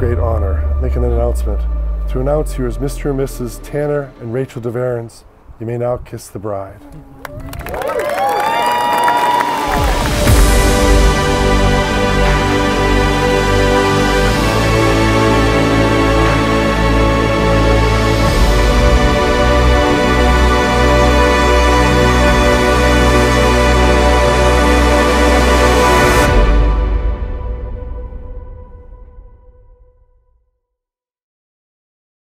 great honor, making an announcement. To announce here is Mr. and Mrs. Tanner and Rachel DeVaren. You may now kiss the bride.